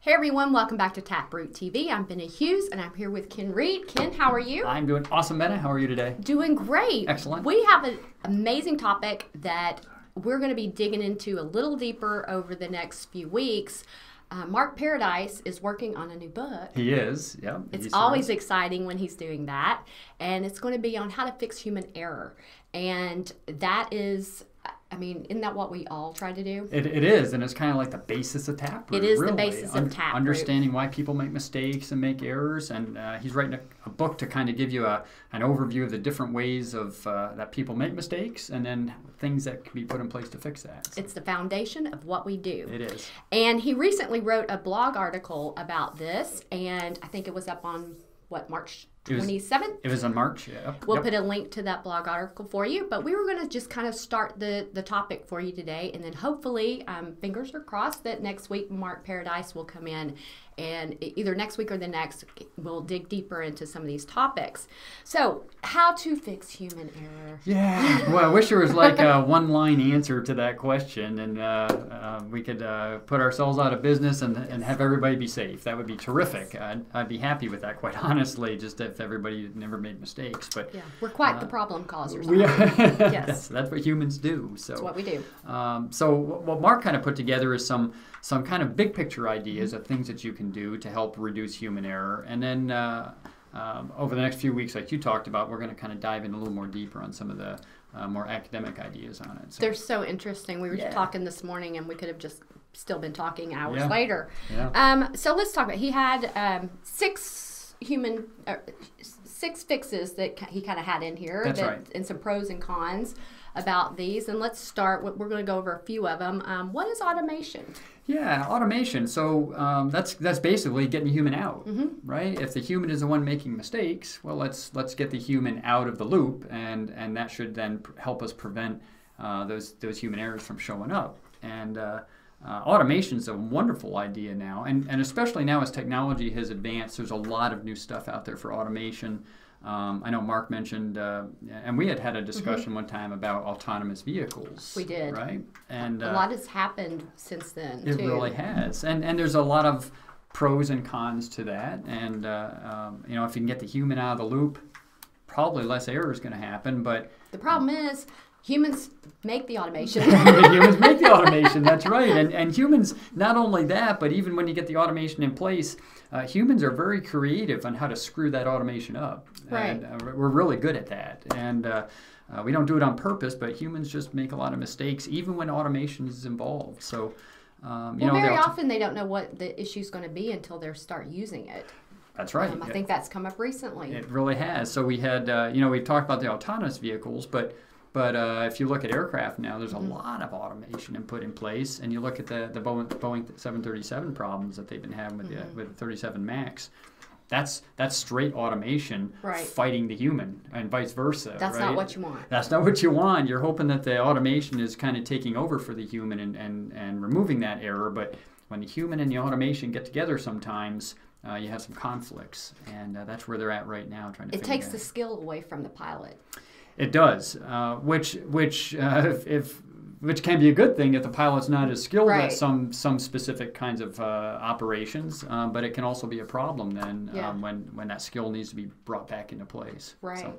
Hey everyone, welcome back to Taproot TV. I'm Benna Hughes and I'm here with Ken Reed. Ken, how are you? I'm doing awesome, Benna. How are you today? Doing great. Excellent. We have an amazing topic that we're going to be digging into a little deeper over the next few weeks. Mark Paradies is working on a new book. He is, yeah. It's always exciting when he's doing that. And it's going to be on how to fix human error. And that is... I mean, isn't that what we all try to do? It is, and it's kind of like the basis of Taproot. It is really the basis of Taproot. Understanding why people make mistakes and make errors, and he's writing a book to kind of give you an overview of the different ways of that people make mistakes, and then things that can be put in place to fix that. So. It's the foundation of what we do. It is. And he recently wrote a blog article about this, and I think it was up on, what, March 27th? It was in March, yeah. We'll put a link to that blog article for you, but we were going to just kind of start the topic for you today, and then hopefully, fingers are crossed, that next week Mark Paradies will come in, and either next week or the next, we'll dig deeper into some of these topics. So, how to fix human error. Yeah, well, I wish there was like a one-line answer to that question, and we could put ourselves out of business and have everybody be safe. That would be terrific. Yes. I'd be happy with that, quite honestly, just if everybody never made mistakes. But yeah, we're quite the problem causers. Yes. That's what humans do. So that's what we do. So what Mark kind of put together is some kind of big picture ideas of things that you can do to help reduce human error. And then over the next few weeks, like you talked about, we're going to kind of dive in a little more deeper on some of the more academic ideas on it. So. They're so interesting. We were just talking this morning, and we could have just still been talking hours later. Yeah. So let's talk about, he had six fixes that he kind of had in here. And some pros and cons about these. And let's start, we're going to go over a few of them. What is automation? Yeah, automation. So that's basically getting the human out, right? If the human is the one making mistakes, well, let's get the human out of the loop, and that should then help us prevent those human errors from showing up. And automation is a wonderful idea now, and especially now as technology has advanced, there's a lot of new stuff out there for automation. I know Mark mentioned, and we had a discussion one time about autonomous vehicles. We did. Right? And a lot has happened since then, too. It really has. And there's a lot of pros and cons to that. And, you know, if you can get the human out of the loop, probably less error is going to happen. But the problem is... humans make the automation. Humans make the automation, that's right. And humans, not only that, but even when you get the automation in place, humans are very creative on how to screw that automation up. Right. And we're really good at that. And we don't do it on purpose, but humans just make a lot of mistakes, even when automation is involved. So, very often they don't know what the issue's going to be until they start using it. That's right. I think that's come up recently. It really has. So we had, we've talked about the autonomous vehicles, But if you look at aircraft now, there's a lot of automation and put in place. And you look at the Boeing 737 problems that they've been having with the 37 MAX. That's straight automation fighting the human, and vice versa. That's not what you want. That's not what you want. You're hoping that the automation is kind of taking over for the human and removing that error. But when the human and the automation get together sometimes, you have some conflicts. And that's where they're at right now, trying to figure out. It takes the skill away from the pilot. It does, which can be a good thing if the pilot's not as skilled at some specific kinds of operations, but it can also be a problem then when that skill needs to be brought back into place. Right. So,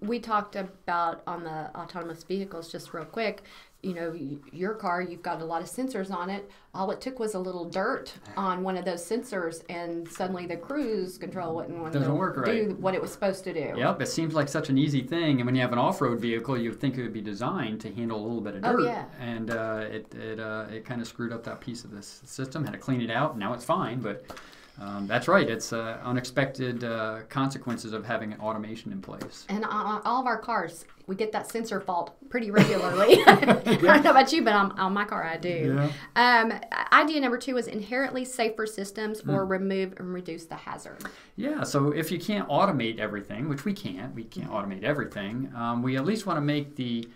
we talked about on the autonomous vehicles just real quick. You know, your car, you've got a lot of sensors on it. All it took was a little dirt on one of those sensors, and suddenly the cruise control wouldn't do what it was supposed to do. Yep, it seems like such an easy thing. And when you have an off-road vehicle, you would think it would be designed to handle a little bit of dirt. Oh, yeah. And it kind of screwed up that piece of this system, had to clean it out, and now it's fine. But that's right, it's unexpected consequences of having automation in place. And on all of our cars, we get that sensor fault pretty regularly. I don't know about you, but on my car I do. Yeah. Idea number 2 is inherently safer systems, or remove and reduce the hazard. Yeah, so if you can't automate everything, which we can't automate everything, we at least want to make the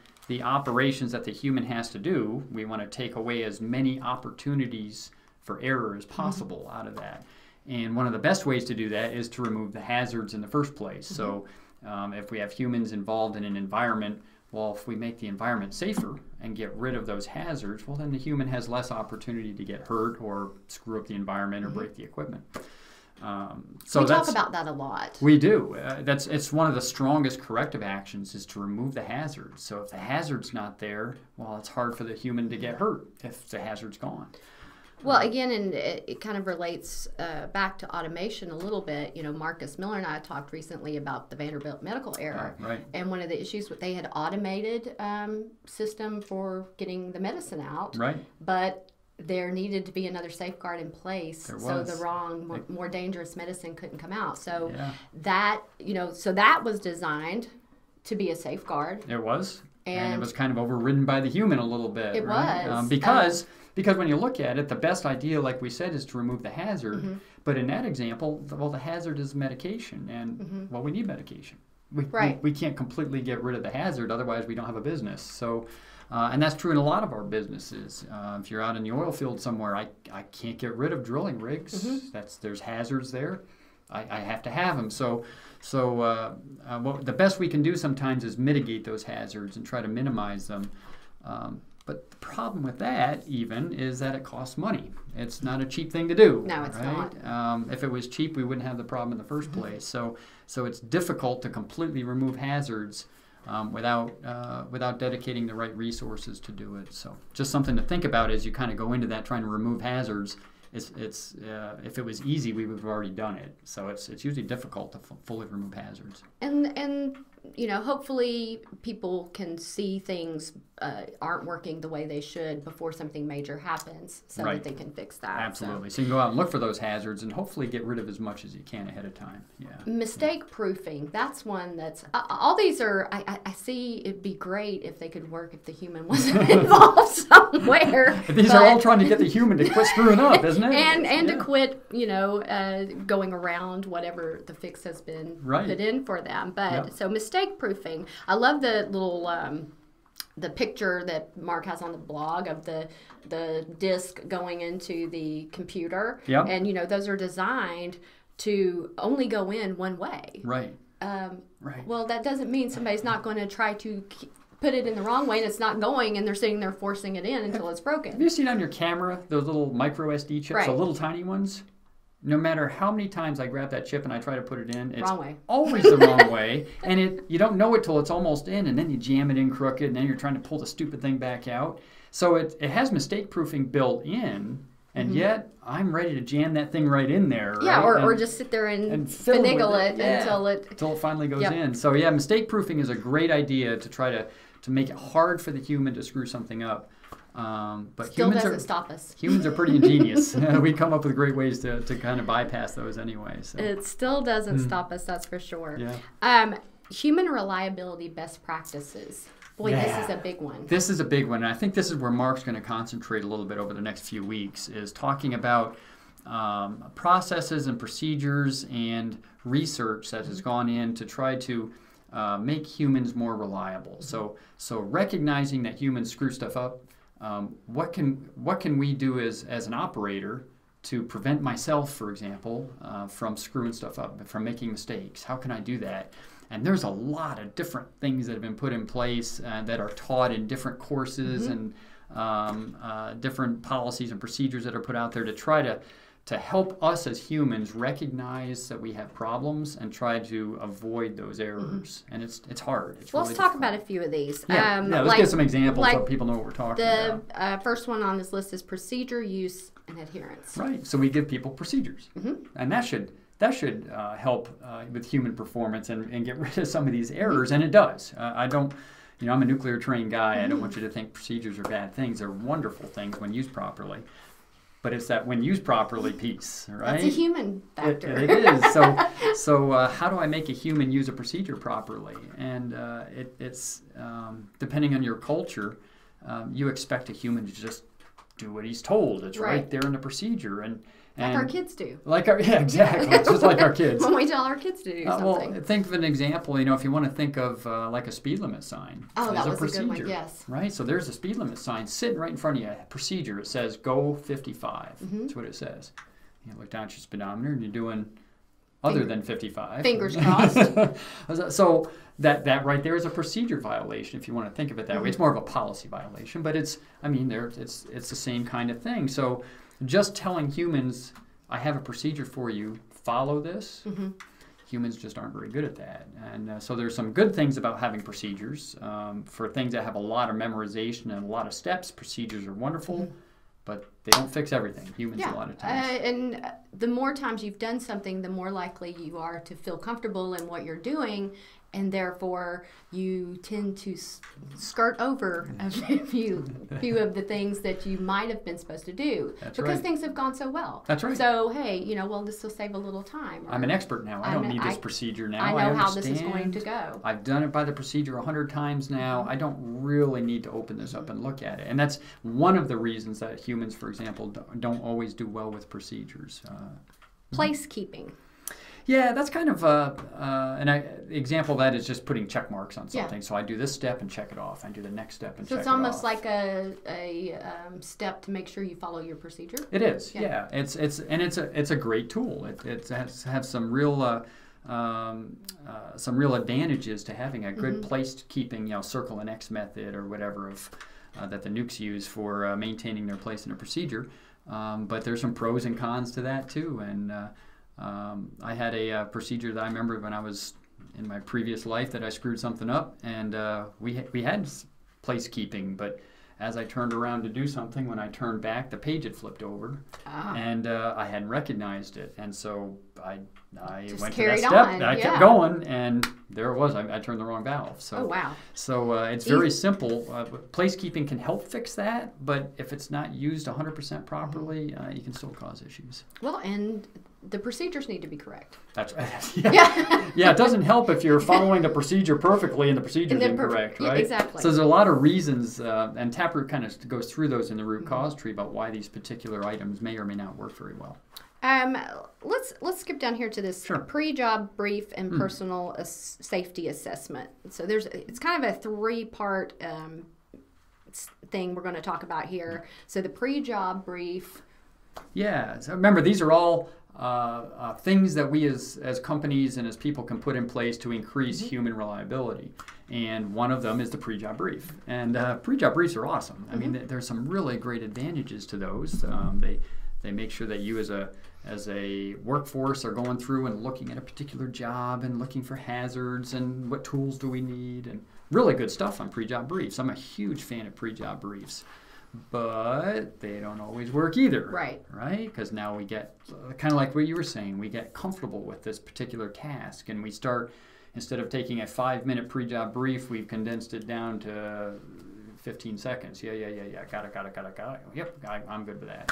operations that the human has to do, we want to take away as many opportunities for error as possible out of that. And one of the best ways to do that is to remove the hazards in the first place. So if we have humans involved in an environment Well, if we make the environment safer and get rid of those hazards, well, then the human has less opportunity to get hurt or screw up the environment or break the equipment. So we talk about that a lot. We do. It's one of the strongest corrective actions is to remove the hazard. So if the hazard's not there, well, it's hard for the human to get hurt if the hazard's gone. Well, again, and it kind of relates back to automation a little bit. You know, Marcus Miller and I talked recently about the Vanderbilt Medical Error. Right. And one of the issues, they had automated system for getting the medicine out. Right. But there needed to be another safeguard in place so the more dangerous medicine couldn't come out. So that, you know, so that was designed to be a safeguard. It was. And it was kind of overridden by the human a little bit. It was. Because when you look at it, the best idea, like we said, is to remove the hazard. But in that example, well, the hazard is medication, and well, we need medication. We can't completely get rid of the hazard, otherwise we don't have a business. So, and that's true in a lot of our businesses. If you're out in the oil field somewhere, I can't get rid of drilling rigs. There's hazards there. I have to have them. So the best we can do sometimes is mitigate those hazards and try to minimize them. But the problem with that, even, is that it costs money. It's not a cheap thing to do. No, it's not. If it was cheap, we wouldn't have the problem in the first place. So it's difficult to completely remove hazards without dedicating the right resources to do it. So just something to think about as you kind of go into that, trying to remove hazards. If it was easy, we would have already done it. So it's usually difficult to fully remove hazards. And you know, hopefully people can see things aren't working the way they should before something major happens so that they can fix that. Absolutely. So you can go out and look for those hazards and hopefully get rid of as much as you can ahead of time. Yeah. Mistake proofing. That's one that's, all these are, I see it'd be great if they could work if the human wasn't involved somewhere. These are all trying to get the human to quit screwing up, isn't it? And to quit, you know, going around whatever the fix has been put in for them. But so mistake proofing. I love the little the picture that Mark has on the blog of the disk going into the computer. Yep. And you know, those are designed to only go in one way. Right. Well, that doesn't mean somebody's not going to try to put it in the wrong way and it's not going, and they're sitting there forcing it in until it's broken. Have you seen on your camera those little micro SD chips, the little tiny ones? No matter how many times I grab that chip and I try to put it in, it's always the wrong way. And you don't know it till it's almost in, and then you jam it in crooked, and then you're trying to pull the stupid thing back out. So it has mistake proofing built in, and yet I'm ready to jam that thing right in there. Right? Yeah, or just sit there and finagle it until it finally goes in. So yeah, mistake proofing is a great idea to try to make it hard for the human to screw something up. But still doesn't stop us. Humans are pretty ingenious. We come up with great ways to kind of bypass those anyway. So. It still doesn't stop us, that's for sure. Yeah. Human reliability best practices. Boy, this is a big one. This is a big one. And I think this is where Mark's going to concentrate a little bit over the next few weeks, is talking about processes and procedures and research that has gone in to try to make humans more reliable. So recognizing that humans screw stuff up, what can we do as an operator to prevent myself, for example, from screwing stuff up, from making mistakes? How can I do that? And there's a lot of different things that have been put in place that are taught in different courses and different policies and procedures that are put out there to try to help us as humans recognize that we have problems and try to avoid those errors. And it's hard. Let's talk about a few of these. Let's give some examples so people know what we're talking about. The first one on this list is procedure, use, and adherence. Right. So we give people procedures. And that should help with human performance and get rid of some of these errors. And it does. You know, I'm a nuclear trained guy. I don't want you to think procedures are bad things. They're wonderful things when used properly. But it's that when used properly piece, right? It's a human factor. It is. So how do I make a human use a procedure properly? And it's depending on your culture, you expect a human to just do what he's told. It's right there in the procedure. And like our kids do. Exactly. It's just like our kids. When we tell our kids to do something. Well, think of an example. You know, if you want to think of like a speed limit sign. Oh, that was a good one, yes. Right? So there's a speed limit sign sitting right in front of you. A procedure. It says, go 55. That's what it says. You look down at your speedometer and you're doing other than 55. Fingers crossed. So that right there is a procedure violation, if you want to think of it that way. It's more of a policy violation, but it's the same kind of thing. So just telling humans, I have a procedure for you, follow this, humans just aren't very good at that. And so there's some good things about having procedures. For things that have a lot of memorization and a lot of steps, procedures are wonderful. But they don't fix everything. Humans a lot of times. And the more times you've done something, the more likely you are to feel comfortable in what you're doing, and therefore you tend to skirt over a few of the things that you might have been supposed to do. That's because things have gone so well. That's right. So, hey, you know, well, this will save a little time. I'm an expert now. I don't need this procedure now. I know how this is going to go. I've done it by the procedure 100 times now. I don't really need to open this up and look at it. And that's one of the reasons that humans, for example, don't always do well with procedures. Placekeeping. Yeah, that's kind of an example of that is just putting check marks on something. So I do this step and check it off. I do the next step and check it off. So it's almost like a step to make sure you follow your procedure. It is, yeah. It's a great tool. It has some real advantages to having a good placekeeping, you know, circle and X method or whatever that the nukes use for maintaining their place in a procedure. But there's some pros and cons to that too, and I had a procedure that I remember when I was in my previous life that I screwed something up, and we had placekeeping, but as I turned around to do something, when I turned back, the page had flipped over, and I hadn't recognized it, and so I went to that step, and I kept going, and there it was. I turned the wrong valve. So, oh, wow. So it's very simple. Placekeeping can help fix that, but if it's not used 100% properly, you can still cause issues. Well, and the procedures need to be correct. That's right. Yeah, it doesn't help if you're following the procedure perfectly and the procedure's incorrect, right? Yeah, exactly. So there's a lot of reasons, and Taproot kind of goes through those in the root cause tree about why these particular items may or may not work very well. Let's skip down here to this pre-job brief and personal safety assessment. So it's kind of a three-part thing we're going to talk about here. So the pre-job brief. Yeah. So remember, these are all things that we as companies and as people can put in place to increase human reliability. And one of them is the pre-job brief. And pre-job briefs are awesome. I mean, there's some really great advantages to those. They make sure that you as a workforce are going through and looking at a particular job and looking for hazards and what tools do we need, and really good stuff on pre-job briefs. I'm a huge fan of pre-job briefs, but they don't always work either. Right. Right? Because now we get, kind of like what you were saying, we get comfortable with this particular task, and we start, instead of taking a 5-minute pre-job brief, we've condensed it down to 15 seconds. Yeah. Got it. Yep, I'm good with that.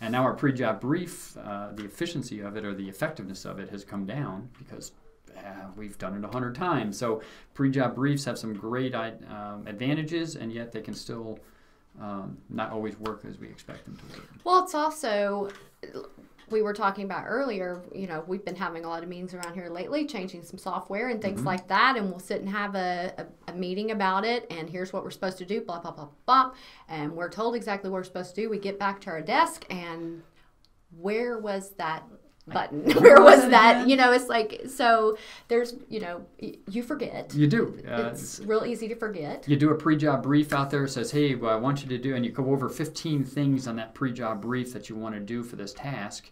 And now our pre-job brief, the efficiency of it or the effectiveness of it has come down because we've done it 100 times. So pre-job briefs have some great advantages, and yet they can still not always work as we expect them to work. Well, it's also, we were talking about earlier, you know, we've been having a lot of meetings around here lately, changing some software and things like that, and we'll sit and have a meeting about it, and here's what we're supposed to do, blah, blah, blah, blah, and we're told exactly what we're supposed to do. We get back to our desk, and where was that button? Where was that? You know, it's like, so there's, you know, you forget. You do. It's real easy to forget. You do a pre-job brief out there that says, hey, well, I want you to do, and you go over 15 things on that pre-job brief that you want to do for this task.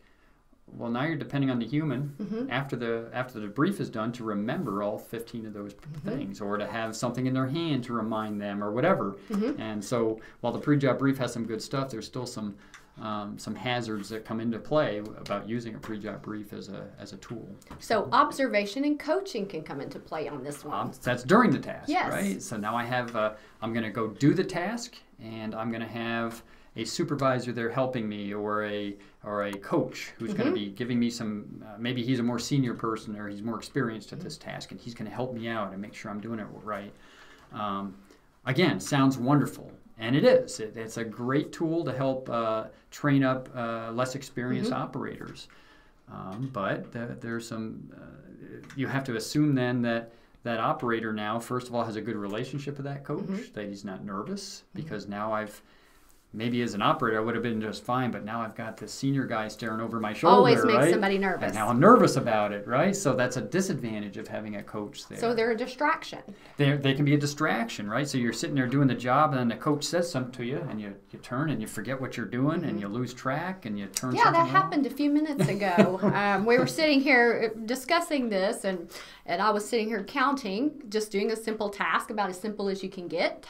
Well, now you're depending on the human after the brief is done to remember all 15 of those things, or to have something in their hand to remind them, or whatever. And so, while the pre-job brief has some good stuff, there's still some hazards that come into play about using a pre-job brief as a tool. So observation and coaching can come into play on this one. That's during the task, right? So now I have I'm going to go do the task, and I'm going to have a supervisor there helping me, or a coach who's going to be giving me some, maybe he's a more senior person or he's more experienced at this task, and he's going to help me out and make sure I'm doing it right. Again, sounds wonderful, and it is. It's a great tool to help train up less experienced operators. But there's some, you have to assume then that operator now, first of all, has a good relationship with that coach, that he's not nervous, because now I've maybe as an operator I would have been just fine, but now I've got this senior guy staring over my shoulder. Always makes somebody nervous. And now I'm nervous about it, right? So that's a disadvantage of having a coach there. So they're a distraction. They can be a distraction, right? So you're sitting there doing the job, and then the coach says something to you, and you turn and you forget what you're doing, and you lose track, and you turn. Yeah, that happened a few minutes ago. We were sitting here discussing this, and I was sitting here counting, just doing a simple task, about as simple as you can get,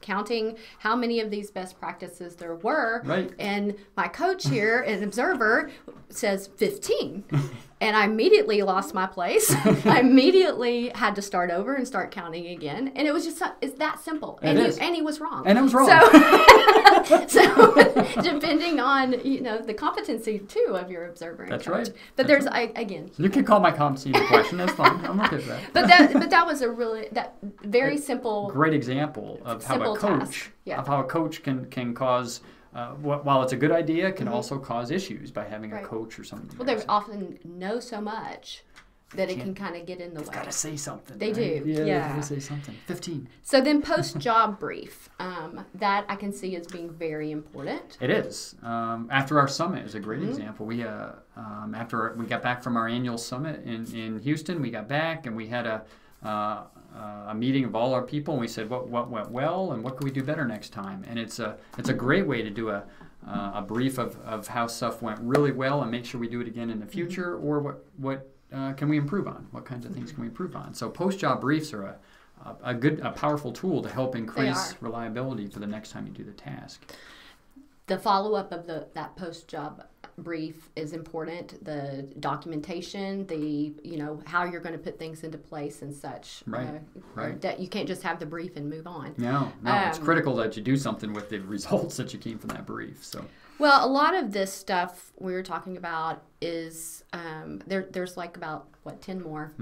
counting how many of these best practices there were, right. And my coach here, an observer, says 15, and I immediately lost my place. I immediately had to start over and start counting again, and it was just, it's that simple, and he was wrong. And it was wrong. So, depending on, you know, the competency, too, of your observer and coach. That's right. But there's, again. You can call my competency a question. That's fine. I'm okay with that. But that was a really, very simple. Great example of how a coach can cause, while it's a good idea, can also cause issues by having a coach or something. Well, they often know so much that it can kind of get in the way. It's got to say something. They do. Yeah, they got to say something. 15. So then post-job brief, that I can see as being very important. It is. After our summit is a great example. We after we got back from our annual summit in Houston, we got back and we had a meeting of all our people, and we said what went well and what can we do better next time. And it's a great way to do a brief of how stuff went really well and make sure we do it again in the future, or what can we improve on? What kinds of things can we improve on? So post-job briefs are a powerful tool to help increase reliability for the next time you do the task. The follow-up of that post-job brief is important. The documentation, how you're going to put things into place and such. Right, That you can't just have the brief and move on. No, it's critical that you do something with the results that you came from that brief. So, well, a lot of this stuff we were talking about is there's like about 10 more.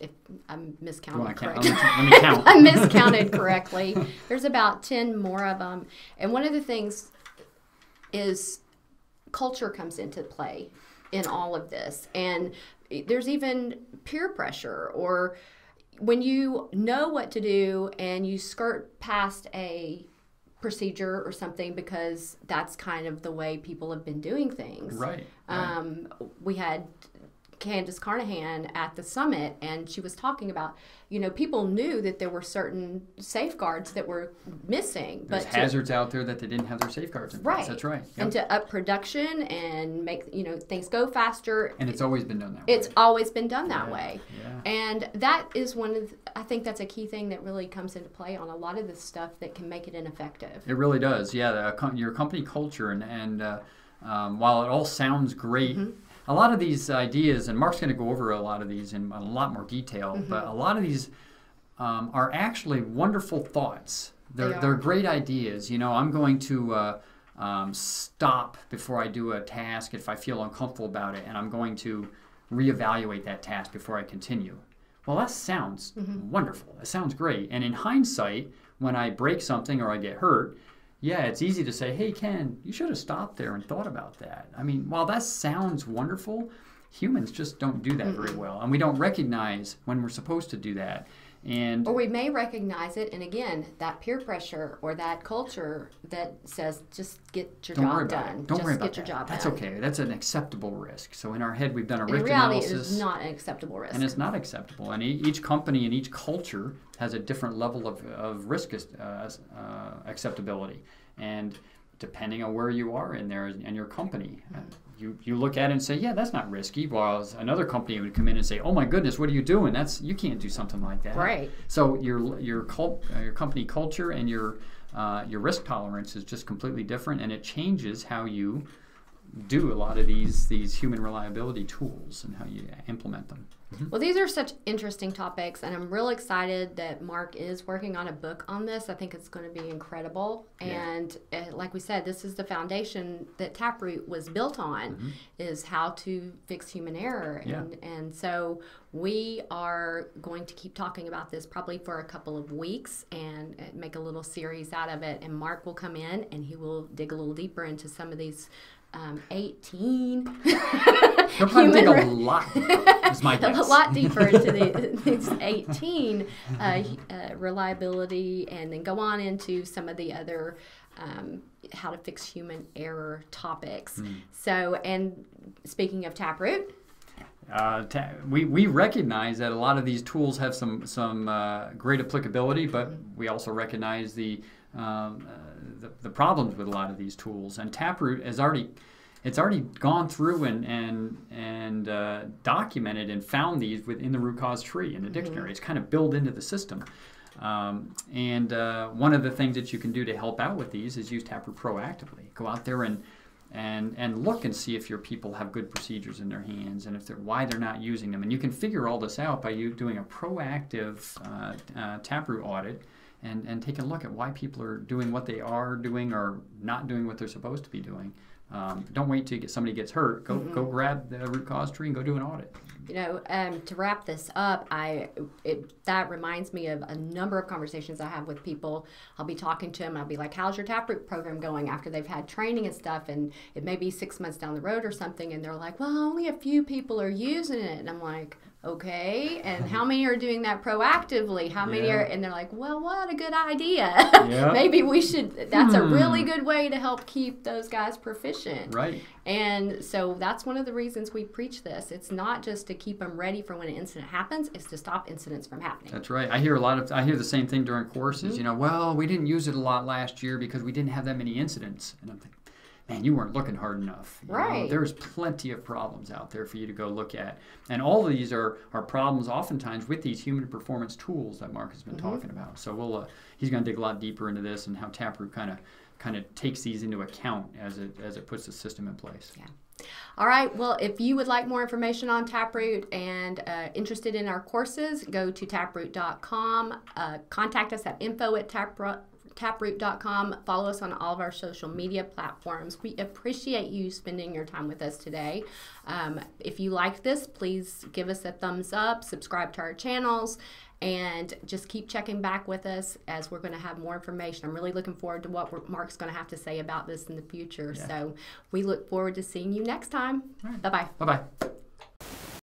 If I'm miscounted correctly. I miscounted correctly. There's about 10 more of them, and one of the things is culture comes into play in all of this. And there's even peer pressure, or when you know what to do and you skirt past a procedure or something because that's kind of the way people have been doing things. Right. We had Candace Carnahan at the summit, and she was talking about, people knew that there were certain safeguards that were missing. There's hazards out there that they didn't have their safeguards in place. That's right. Yep. And to up production and make, things go faster. And it's always been done that way. It's always been done that way. Yeah. And that is I think that's a key thing that really comes into play on a lot of this stuff that can make it ineffective. It really does. Yeah, your company culture. And while it all sounds great, a lot of these ideas, and Mark's going to go over a lot of these in a lot more detail, but a lot of these are actually wonderful thoughts. They're great ideas. I'm going to stop before I do a task if I feel uncomfortable about it, and I'm going to reevaluate that task before I continue. Well, that sounds wonderful. That sounds great. And in hindsight, when I break something or I get hurt, yeah, it's easy to say, hey, Ken, you should have stopped there and thought about that. I mean, while that sounds wonderful, humans just don't do that very well. And we don't recognize when we're supposed to do that. Or we may recognize it, and again, that peer pressure or that culture that says, just get your job done. Don't worry about it. Just get your job done. That's okay. That's an acceptable risk. So in our head, we've done a risk analysis. In reality, it's not an acceptable risk. And it's not acceptable. And each company and each culture has a different level of risk acceptability. And depending on where you are in there and your company, you look at it and say, yeah, that's not risky. While another company would come in and say, oh my goodness, what are you doing? You can't do something like that. Right. So your company culture and your risk tolerance is just completely different, and it changes how you do a lot of these human reliability tools and how you implement them. Well, these are such interesting topics, and I'm real excited that Mark is working on a book on this. I think it's going to be incredible. And like we said, this is the foundation that Taproot was built on, is how to fix human error. And so we are going to keep talking about this probably for a couple of weeks and make a little series out of it. And Mark will come in and he will dig a little deeper into some of these 18. You're probably dig a lot. Is my guess. A lot deeper into these 18 reliability, and then go on into some of the other how to fix human error topics. Mm. So, and speaking of Taproot, we recognize that a lot of these tools have some great applicability, but we also recognize the problems with a lot of these tools. And Taproot has already gone through and documented and found these within the root cause tree in the dictionary. It's kind of built into the system. One of the things that you can do to help out with these is use Taproot proactively. Go out there and look and see if your people have good procedures in their hands and if they're, why they're not using them. And you can figure all this out by you doing a proactive Taproot audit and take a look at why people are doing what they are doing or not doing what they're supposed to be doing. Don't wait till somebody gets hurt. Go go grab the root cause tree and go do an audit. You know, to wrap this up, that reminds me of a number of conversations I have with people. I'll be talking to them. I'll be like, how's your Taproot program going after they've had training and stuff? And it may be 6 months down the road or something. And they're like, well, only a few people are using it. And I'm like, okay, and how many are doing that proactively? How many are, and they're like, well, what a good idea. Maybe we should, that's a really good way to help keep those guys proficient. Right. And so that's one of the reasons we preach this. It's not just to keep them ready for when an incident happens, it's to stop incidents from happening. That's right. I hear the same thing during courses, you know, well, we didn't use it a lot last year because we didn't have that many incidents. And I'm thinking, man, you weren't looking hard enough. Right. Know? There's plenty of problems out there for you to go look at. And all of these are problems oftentimes with these human performance tools that Mark has been talking about. So we'll he's going to dig a lot deeper into this and how Taproot kind of takes these into account as it puts the system in place. Yeah. All right. Well, if you would like more information on Taproot and interested in our courses, go to taproot.com. Contact us at info@taproot.com. Follow us on all of our social media platforms. We appreciate you spending your time with us today. If you like this, please give us a thumbs up, subscribe to our channels, and just keep checking back with us as we're going to have more information. I'm really looking forward to what Mark's going to have to say about this in the future. So we look forward to seeing you next time. All right. Bye-bye. Bye-bye.